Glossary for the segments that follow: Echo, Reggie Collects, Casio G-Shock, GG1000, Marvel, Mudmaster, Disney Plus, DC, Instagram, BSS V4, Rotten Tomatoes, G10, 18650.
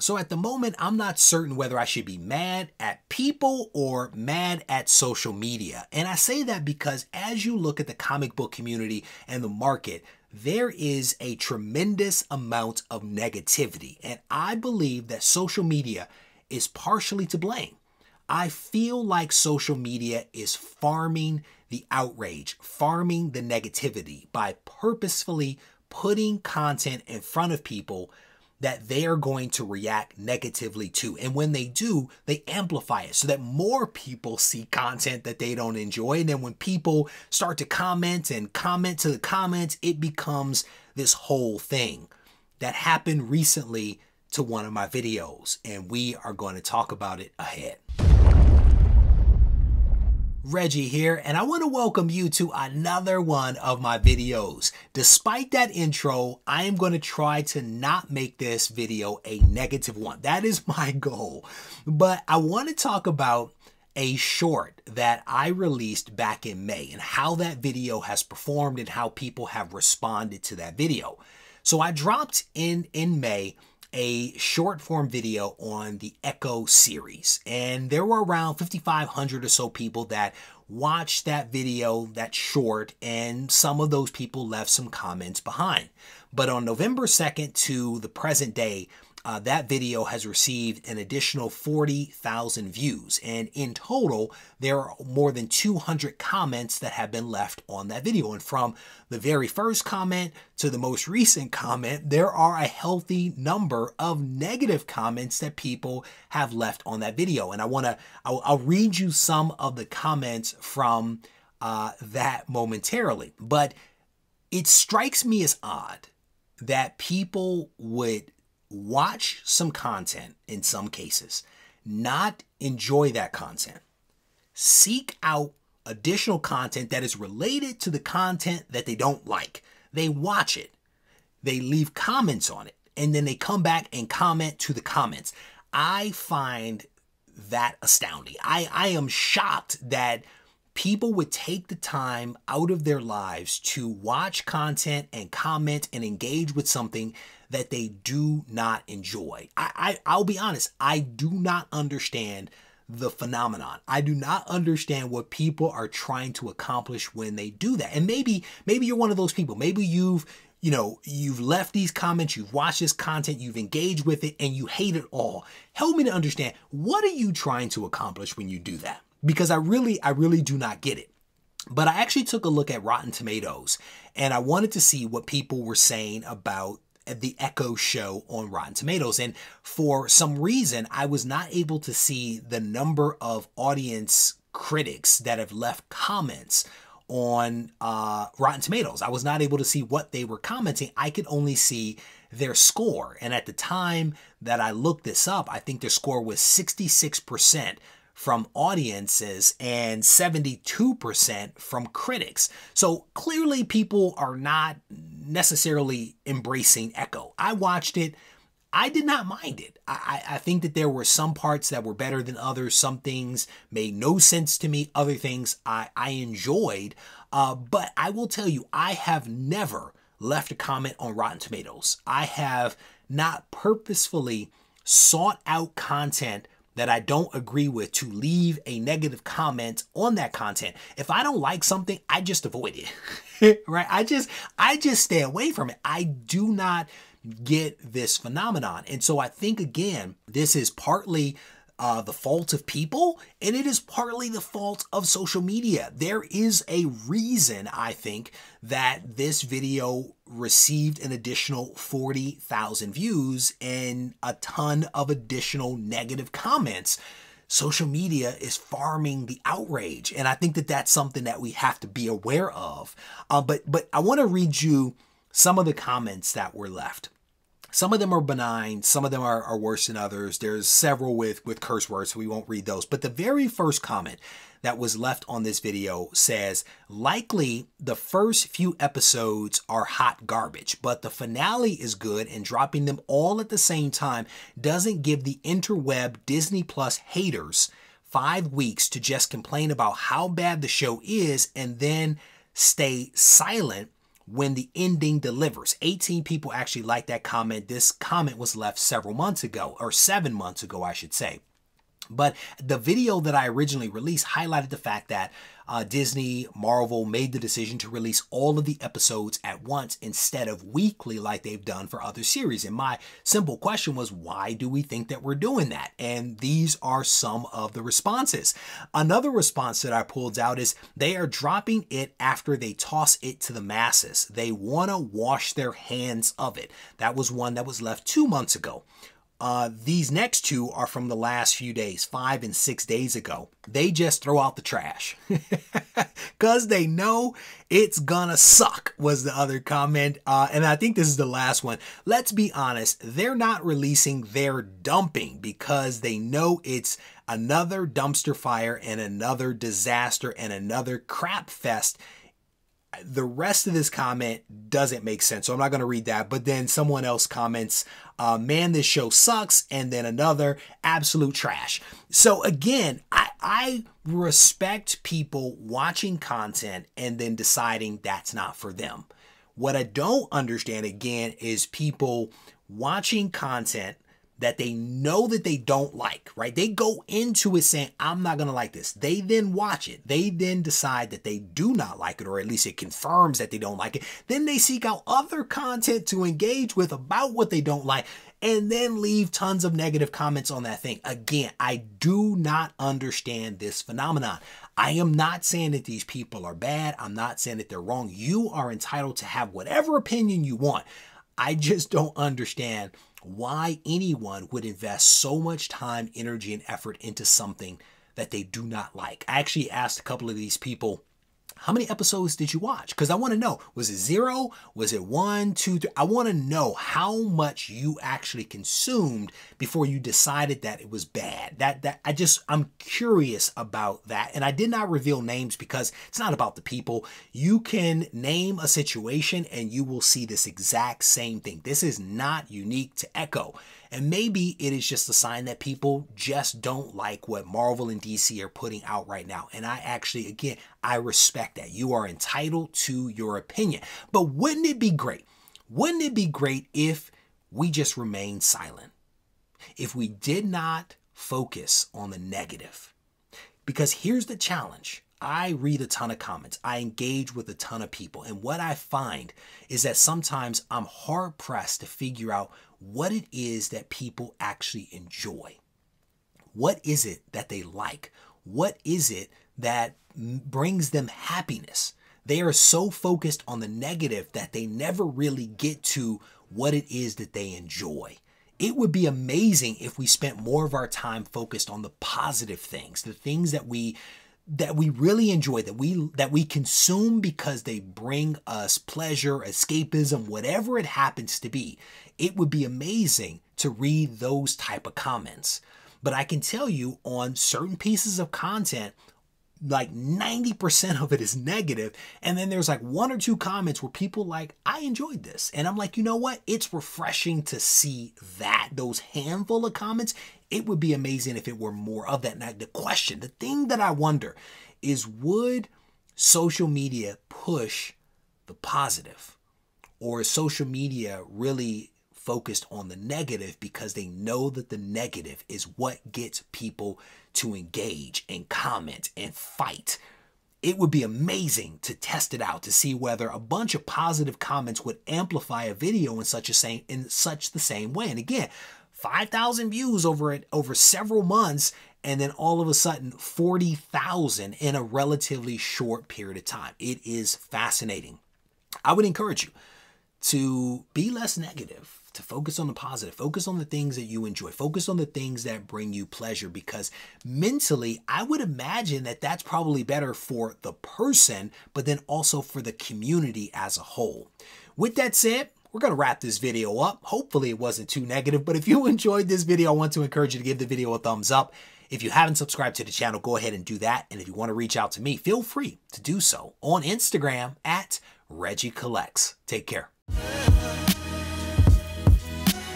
So at the moment, I'm not certain whether I should be mad at people or mad at social media. And I say that because as you look at the comic book community and the market, there is a tremendous amount of negativity. And I believe that social media is partially to blame. I feel like social media is farming the outrage, farming the negativity by purposefully putting content in front of people that they are going to react negatively to. And when they do, they amplify it so that more people see content that they don't enjoy. And then when people start to comment and comment to the comments, it becomes this whole thing. That happened recently to one of my videos, and we are going to talk about it ahead. Reggie here, and I want to welcome you to another one of my videos. Despite that intro, I am going to try to not make this video a negative one. That is my goal. But I want to talk about a short that I released back in May and how that video has performed and how people have responded to that video. So I dropped in May a short form video on the Echo series, and there were around 5,500 or so people that watched that video, that short, and some of those people left some comments behind. But on November 2nd to the present day, that video has received an additional 40,000 views, and in total there are more than 200 comments that have been left on that video. And from the very first comment to the most recent comment, there are a healthy number of negative comments that people have left on that video. And I'll read you some of the comments from that momentarily, but it strikes me as odd that people would watch some content in some cases, not enjoy that content, seek out additional content that is related to the content that they don't like. They watch it, they leave comments on it, and then they come back and comment to the comments. I find that astounding. I am shocked that people would take the time out of their lives to watch content and comment and engage with something that they do not enjoy. I'll be honest, I do not understand the phenomenon. I do not understand what people are trying to accomplish when they do that. And maybe you're one of those people. Maybe you've left these comments, you've watched this content, you've engaged with it, and you hate it all. Help me to understand, what are you trying to accomplish when you do that? Because I really do not get it. But I actually took a look at Rotten Tomatoes, and I wanted to see what people were saying about the Echo show on Rotten Tomatoes. And for some reason, I was not able to see the number of audience critics that have left comments on Rotten Tomatoes. I was not able to see what they were commenting. I could only see their score. And at the time that I looked this up, I think their score was 66%. From audiences and 72% from critics. So clearly people are not necessarily embracing Echo. I watched it. I did not mind it. I think that there were some parts that were better than others. Some things made no sense to me. Other things I enjoyed. But I will tell you, I have never left a comment on Rotten Tomatoes. I have not purposefully sought out content that I don't agree with to leave a negative comment on that content. If I don't like something, I just avoid it, right? I just stay away from it. I do not get this phenomenon. And so I think, again, this is partly the fault of people, and it is partly the fault of social media. There is a reason, I think, that this video received an additional 40,000 views and a ton of additional negative comments. Social media is farming the outrage, and I think that that's something that we have to be aware of. But I want to read you some of the comments that were left. Some of them are benign, some of them are worse than others. There's several with curse words, so we won't read those. But the very first comment that was left on this video says, likely the first few episodes are hot garbage, but the finale is good, and dropping them all at the same time doesn't give the interweb Disney Plus haters 5 weeks to just complain about how bad the show is and then stay silent when the ending delivers. 18 people actually liked that comment. This comment was left several months ago, or 7 months ago, I should say. But the video that I originally released highlighted the fact that Disney, Marvel made the decision to release all of the episodes at once instead of weekly like they've done for other series. And my simple question was, why do we think that we're doing that? And these are some of the responses. Another response that I pulled out is they are dropping it after they toss it to the masses. They want to wash their hands of it. That was one that was left 2 months ago. These next two are from the last few days, 5 and 6 days ago. They just throw out the trash because they know it's gonna suck, was the other comment. And I think this is the last one. Let's be honest, they're not releasing, they're dumping because they know it's another dumpster fire and another disaster and another crap fest. The rest of this comment doesn't make sense, so I'm not going to read that. But then someone else comments, man, this show sucks. And then another, absolute trash. So again, I respect people watching content and then deciding that's not for them. What I don't understand, again, is people watching content that they know that they don't like, right? They go into it saying, I'm not gonna like this. They then watch it. They then decide that they do not like it, or at least it confirms that they don't like it. Then they seek out other content to engage with about what they don't like, and then leave tons of negative comments on that thing. Again, I do not understand this phenomenon. I am not saying that these people are bad. I'm not saying that they're wrong. You are entitled to have whatever opinion you want. I just don't understand why anyone would invest so much time, energy, and effort into something that they do not like. I actually asked a couple of these people, how many episodes did you watch? Because I want to know, was it zero? Was it one, two, three? I want to know how much you actually consumed before you decided that it was bad. I'm curious about that. And I did not reveal names because it's not about the people. You can name a situation and you will see this exact same thing. This is not unique to Echo. And maybe it is just a sign that people just don't like what Marvel and DC are putting out right now. And I actually, again, I respect that. You are entitled to your opinion. But wouldn't it be great? Wouldn't it be great if we just remained silent? If we did not focus on the negative? Because here's the challenge. I read a ton of comments. I engage with a ton of people. And what I find is that sometimes I'm hard pressed to figure out what it is that people actually enjoy. What is it that they like? What is it that brings them happiness? They are so focused on the negative that they never really get to what it is that they enjoy. It would be amazing if we spent more of our time focused on the positive things, the things that we really enjoy, that we consume because they bring us pleasure, escapism, whatever it happens to be. It would be amazing to read those type of comments. But I can tell you on certain pieces of content, like 90% of it is negative. And then there's like one or two comments where people like, I enjoyed this. And I'm like, you know what? It's refreshing to see that, those handful of comments. It would be amazing if it were more of that. Now, the question, the thing that I wonder is, would social media push the positive? Or is social media really focused on the negative because they know that the negative is what gets people to engage and comment and fight? It would be amazing to test it out, to see whether a bunch of positive comments would amplify a video in such the same way. And again, 5,000 views over several months, and then all of a sudden 40,000 in a relatively short period of time. It is fascinating. I would encourage you to be less negative, to focus on the positive, focus on the things that you enjoy, focus on the things that bring you pleasure, because mentally, I would imagine that that's probably better for the person, but then also for the community as a whole. With that said, we're going to wrap this video up. Hopefully it wasn't too negative, but if you enjoyed this video, I want to encourage you to give the video a thumbs up. If you haven't subscribed to the channel, go ahead and do that. And if you want to reach out to me, feel free to do so on Instagram at Reggie Collects. Take care.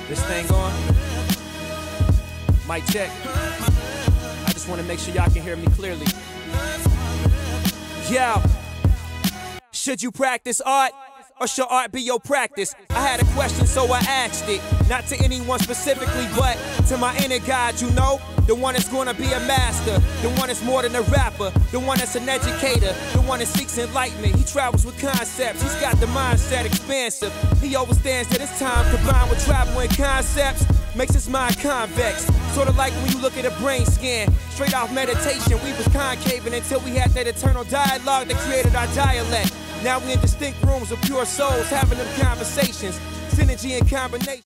This thing on. Mic check. I just want to make sure y'all can hear me clearly. Yeah. Should you practice art? or shall art be your practice? I had a question, so I asked it. Not to anyone specifically, but to my inner guide, you know? The one that's gonna be a master, the one that's more than a rapper, the one that's an educator, the one that seeks enlightenment. He travels with concepts, he's got the mindset expansive. He overstands that his time combined with travel and concepts makes his mind convex. Sort of like when you look at a brain scan. Straight off meditation, we was concaving until we had that eternal dialogue that created our dialect. Now we in distinct rooms of pure souls having them conversations, synergy and combination.